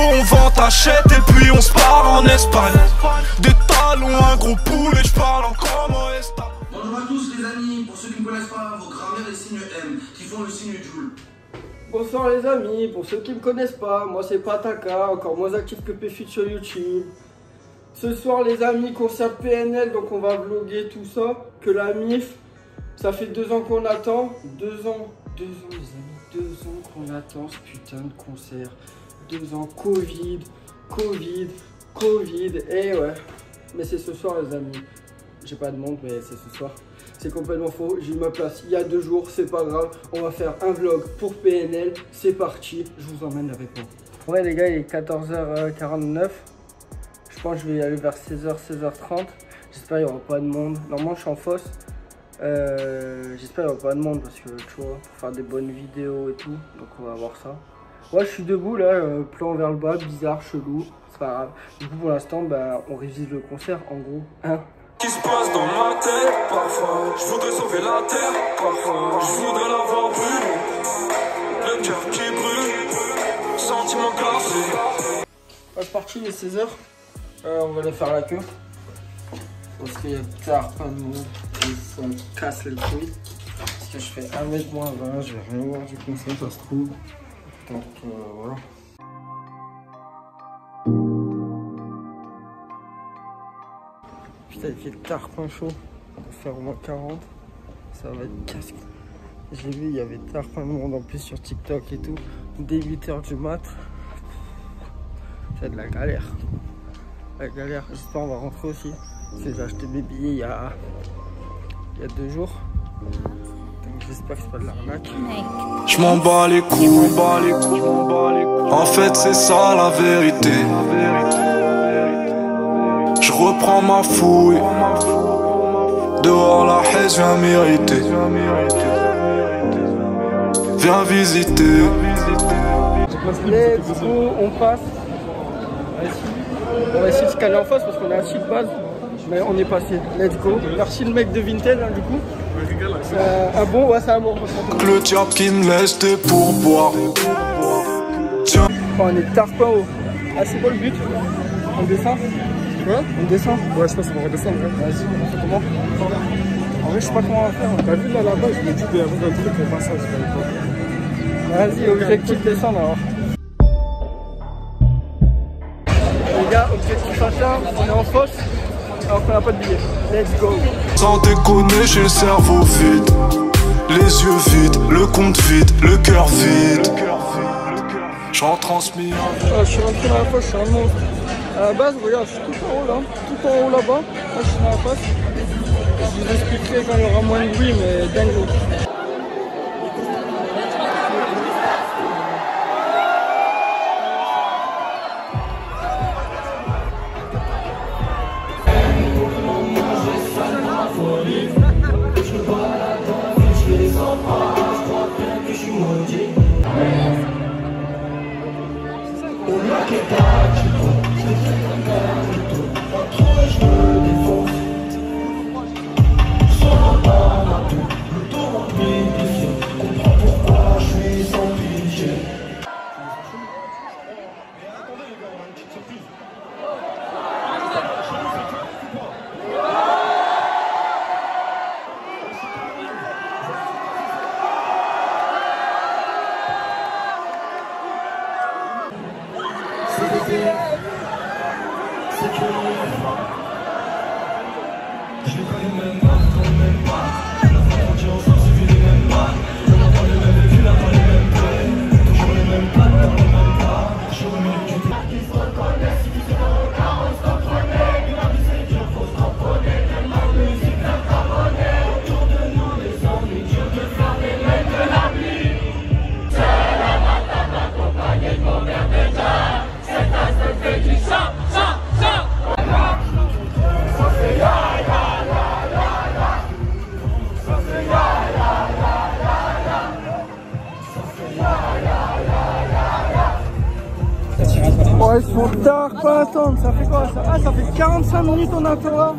On vend, t'achètes et puis on se part en Espagne. Des talons, un gros poulet, je parle encore en Espagne. Bonjour à tous les amis, pour ceux qui ne connaissent pas, vos grammaires et signes M qui font le signe Joule. Bonsoir les amis, pour ceux qui ne me connaissent pas, moi c'est Pataca, encore moins actif que Péfit sur YouTube. Ce soir les amis, concert PNL, donc on va vlogger tout ça, que la MIF. Ça fait 2 ans qu'on attend, 2 ans les amis, 2 ans qu'on attend ce putain de concert. 2 ans, Covid, et ouais. Mais c'est ce soir les amis, j'ai pas de montre mais c'est ce soir. C'est complètement faux, j'ai eu ma place il y a 2 jours, c'est pas grave. On va faire un vlog pour PNL, c'est parti, je vous emmène avec moi. Ouais les gars, il est 14h49, je pense que je vais y aller vers 16h, 16h30. J'espère qu'il n'y aura pas de monde, normalement je suis en fosse. J'espère qu'il n'y aura pas de monde parce que tu vois, pour faire des bonnes vidéos et tout, donc on va voir ça. Ouais, je suis debout là, plan vers le bas, bizarre, chelou, c'est pas grave. Du coup, pour l'instant, bah, on révise le concert en gros. Hein, qui se passe dans ma tête parfois. Je voudrais sauver la terre parfois. Je voudrais l'avoir brûlé. Le cœur qui brûle, sentiment glacé. C'est parti, il est 16h. On va aller faire la queue. Parce qu'il y a tard, pas de monde. Et ça me casse le couille. Parce que je fais 1m moins 20, je vais rien voir du concert, ça se trouve. Donc voilà. Putain, il fait tarpin chaud. On va faire au moins 40. Ça va être casque. J'ai vu, il y avait tarpin de monde en plus sur TikTok et tout. Dès 8h du mat. C'est de la galère. La galère. J'espère on va rentrer aussi. Parce que j'ai acheté mes billets il y a 2 jours. J'espère que c'est pas de l'arnaque. Je m'en bats les couilles, en fait c'est ça la vérité. Je reprends ma fouille, dehors la haine vient mériter. Viens visiter. Let's go, on passe. On va essayer de se caler en face parce qu'on est assis de base. Mais on est passé, let's go. Merci le mec de Vinted, hein, du coup. Un bon, ouais, c'est un bon. Le diable qui me laisse des pourboires. Tiens. On est tarpin haut. Ah, c'est quoi le but? On descend? Quoi? On descend? Ouais, je pense qu'on va redescendre. Vas-y, on fait comment? En vrai, je sais pas comment on va faire. T'as vu là, là-bas, je me dis qu'il y a un truc pour passer. Vas-y, objectif descendre alors. Les gars, objectif achat, on est en fosse. Alors qu'on n'a pas de billets. Let's go. Sans déconner, j'ai le cerveau vide, les yeux vides, le compte vide, le cœur vide. Je rentre en semi. Je suis rentré dans la fosse, je suis un monstre. À la base, regarde, je suis tout en haut là, tout en haut là-bas. Là, je suis dans la fosse. Je vous expliquerai quand il y aura moins de bruit, mais dingo. Ouais, c'est trop tard, pas attendre, ça fait quoi ça? Ah, ça fait 45 minutes on attend là.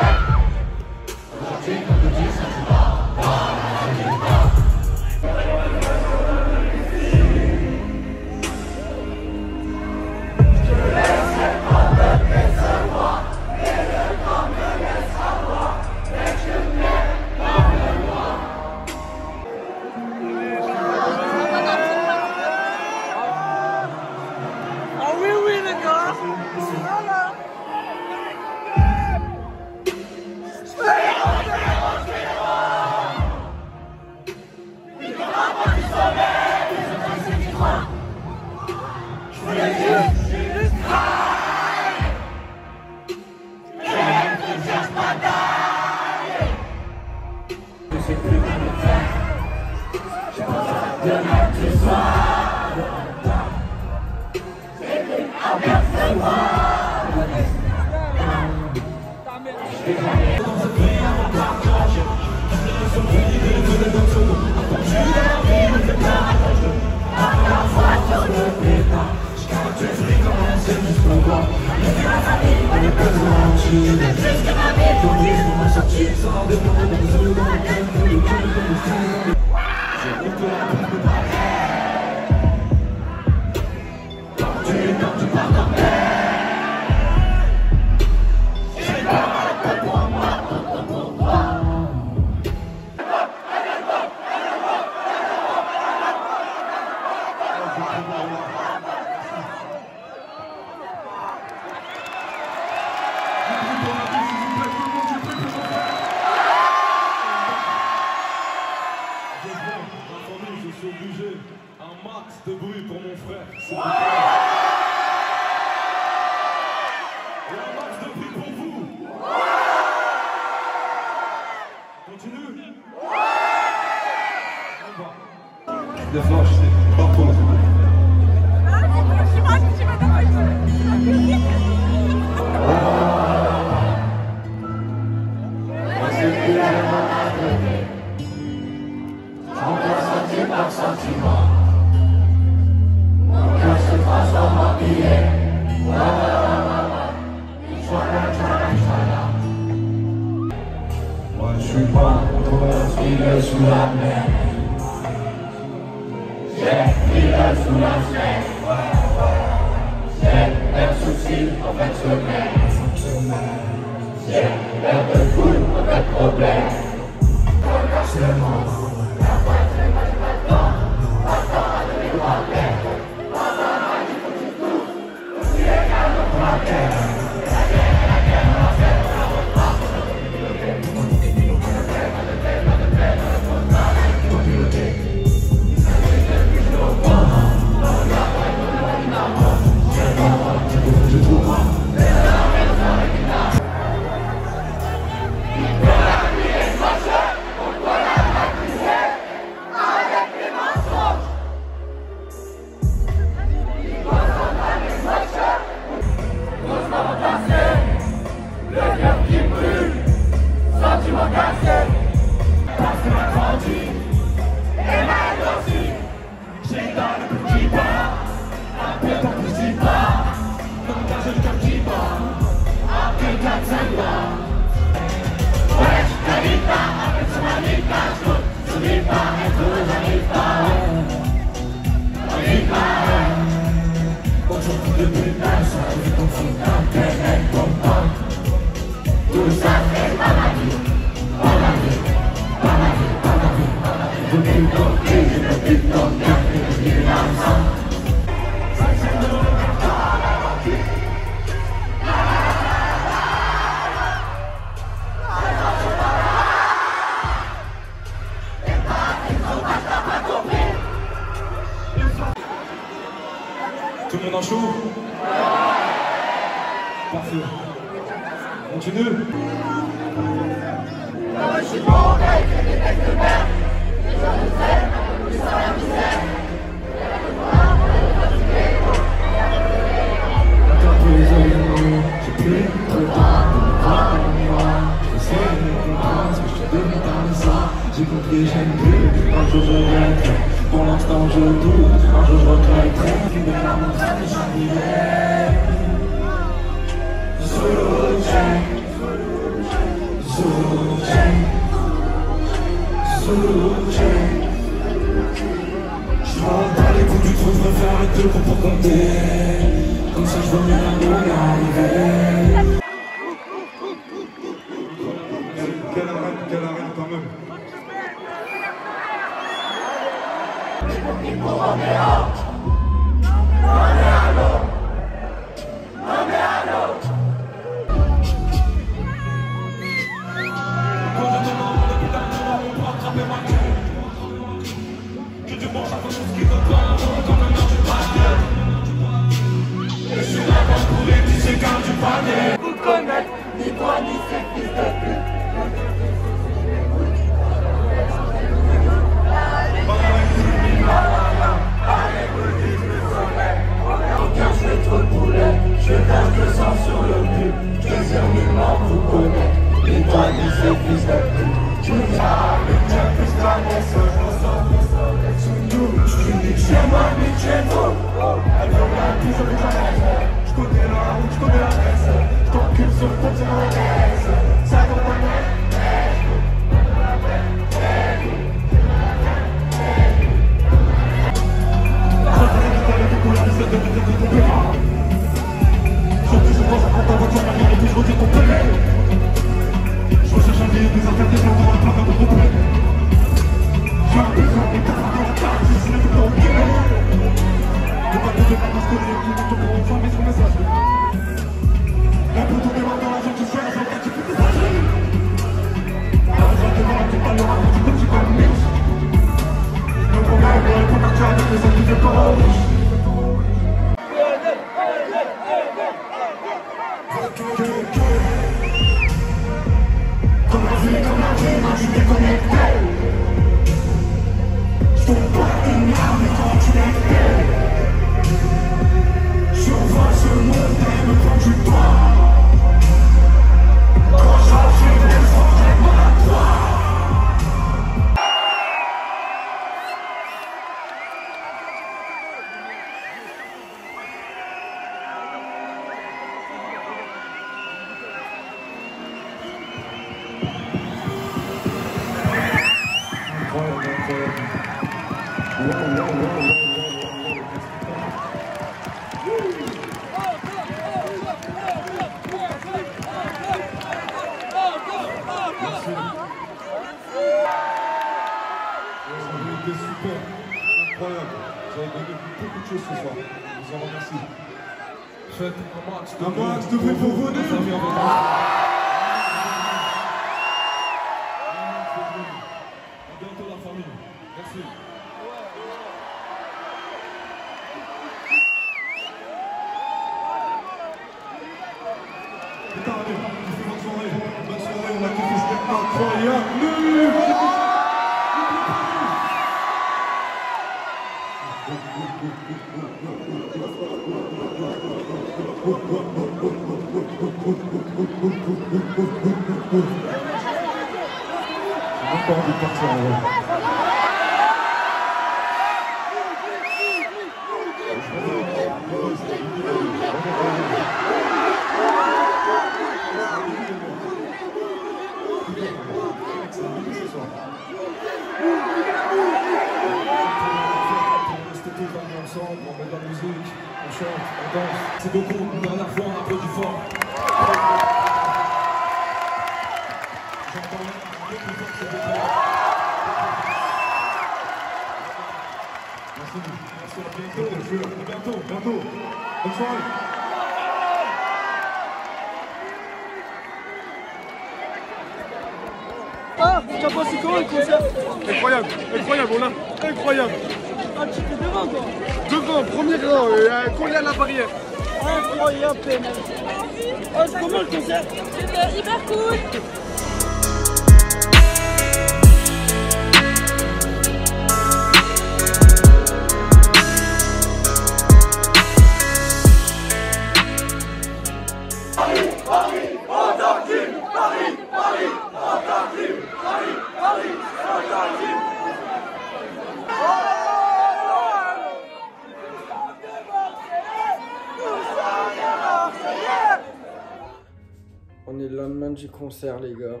Concert les gars,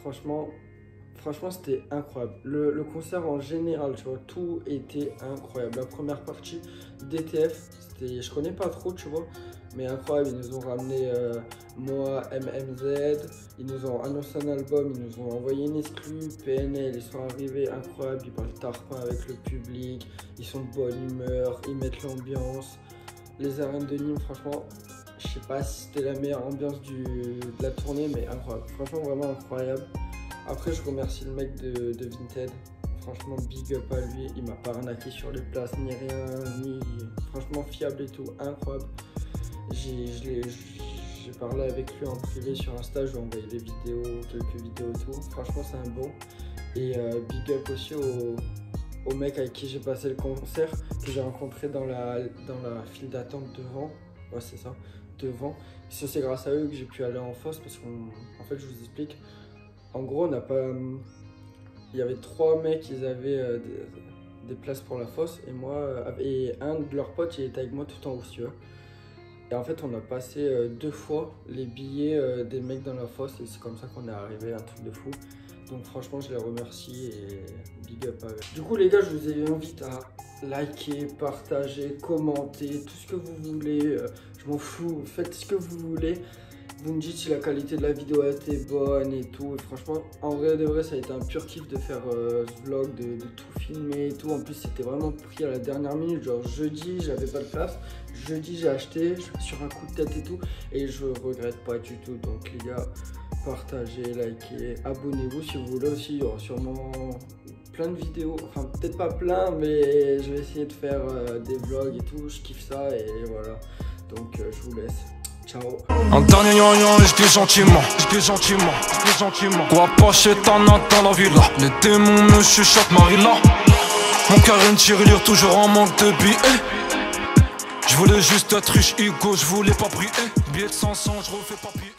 franchement c'était incroyable, le concert en général, tu vois, tout était incroyable. La première partie d'ETF, je connais pas trop, tu vois, mais incroyable. Ils nous ont ramené moi, MMZ, ils nous ont annoncé un album, ils nous ont envoyé une exclue, PNL, ils sont arrivés, incroyable, ils parlent tarpin avec le public, ils sont de bonne humeur, ils mettent l'ambiance. Les Arènes de Nîmes, franchement, je sais pas si c'était la meilleure ambiance de la tournée, mais incroyable, franchement vraiment incroyable. Après je remercie le mec de Vinted, franchement big up à lui, il m'a pas arnaqué sur les places ni rien, ni franchement fiable et tout, incroyable. J'ai parlé avec lui en privé sur Insta, je lui ai envoyé des vidéos, quelques vidéos et tout, franchement c'est un bon. Et big up aussi au mec avec qui j'ai passé le concert, que j'ai rencontré dans la file d'attente devant. Ouais, c'est ça, devant. C'est grâce à eux que j'ai pu aller en fosse, parce qu'en fait, je vous explique. En gros, on n'a pas. Il y avait trois mecs, ils avaient des places pour la fosse, et moi, et un de leurs potes, il était avec moi tout en haut, si tu veux. Et en fait, on a passé deux fois les billets des mecs dans la fosse, et c'est comme ça qu'on est arrivé à un truc de fou. Donc, franchement, je les remercie et big up à eux. Du coup, les gars, je vous invite à liker, partager, commenter, tout ce que vous voulez, je m'en fous, faites ce que vous voulez. Vous me dites si la qualité de la vidéo a été bonne et tout. Et franchement, en vrai de vrai, ça a été un pur kiff de faire ce vlog, de tout filmer et tout. En plus, c'était vraiment pris à la dernière minute. Genre jeudi, j'avais pas de place. Jeudi, j'ai acheté sur un coup de tête et tout. Et je regrette pas du tout. Donc les gars, partagez, likez, abonnez-vous si vous voulez aussi. Il y aura sûrement plein de vidéos, enfin peut-être pas plein, mais je vais essayer de faire des vlogs et tout. Je kiffe ça et voilà. Donc je vous laisse. ciao. En dernier gnon, je dis gentiment, je dis gentiment, je dis gentiment. Quoi pas chez t'en attends la villa. Les démons me chuchotent Marilla. Mon cœur est une tirelire, toujours en manque de billets. Je voulais juste être riche, Hugo, je voulais pas prier. Billet de 500, je refais pas prier.